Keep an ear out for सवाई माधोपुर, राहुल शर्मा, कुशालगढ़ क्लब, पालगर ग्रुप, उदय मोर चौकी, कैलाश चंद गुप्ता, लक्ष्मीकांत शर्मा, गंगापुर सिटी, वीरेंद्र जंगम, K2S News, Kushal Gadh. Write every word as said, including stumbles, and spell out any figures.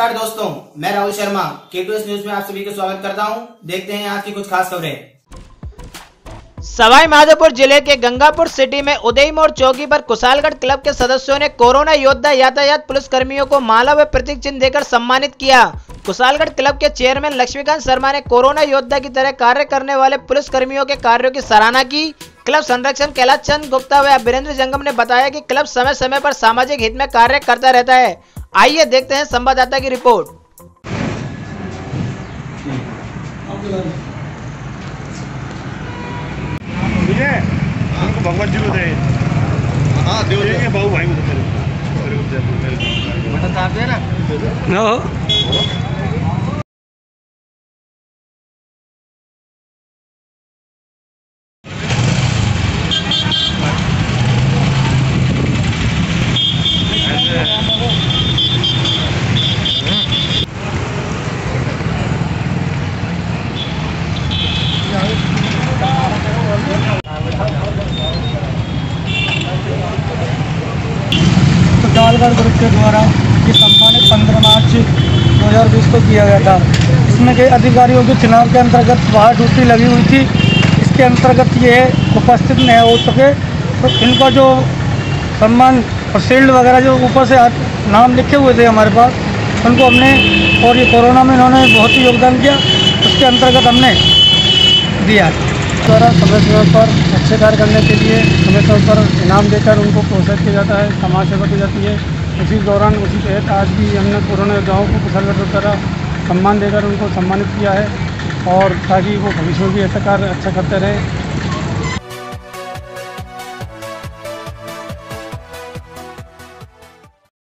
नमस्कार दोस्तों, मैं राहुल शर्मा के टू एस न्यूज में आप सभी का स्वागत करता हूं। देखते हैं आज की कुछ खास खबरें। सवाई माधोपुर जिले के गंगापुर सिटी में उदय मोर चौकी पर कुशालगढ़ क्लब के सदस्यों ने कोरोना योद्धा यातायात पुलिस कर्मियों को माला व प्रतीक चिन्ह देकर सम्मानित किया। कुशालगढ़ क्लब के चेयरमैन लक्ष्मीकांत शर्मा ने कोरोना योद्धा की तरह कार्य करने वाले पुलिस कर्मियों के कार्यों की सराहना की। क्लब संरक्षण कैलाश चंद गुप्ता व वीरेंद्र जंगम ने बताया कि क्लब समय समय पर सामाजिक हित में कार्य करता रहता है। आइए देखते हैं संवाददाता की रिपोर्ट। भगवान जी को दे, हाँ देव जी के बाबू भाई को दे ना। पालगर ग्रुप के द्वारा ये सम्मानित पंद्रह मार्च दो हज़ार बीस को किया गया था। इसमें के अधिकारियों के चुनाव के अंतर्गत बाहर ड्यूटी लगी हुई थी। इसके अंतर्गत ये उपस्थित नहीं हो सके, तो इनका जो सम्मान और शील्ड वगैरह जो ऊपर से नाम लिखे हुए थे हमारे पास, उनको हमने और ये कोरोना में इन्होंने बहुत ही योगदान किया, उसके अंतर्गत हमने दिया। द्वारा समय समय पर अच्छे कार्य करने के लिए समय समय पर इनाम देकर उनको प्रोत्साहित किया जाता है, समाज सेवा की जाती है। उसी दौरान उसी तहत आज भी हमने कोरोना योद्धाओं को कुशालगढ़ द्वारा सम्मान देकर उनको सम्मानित किया है, और ताकि वो भविष्य में भी ऐसा कार्य अच्छा करते रहे।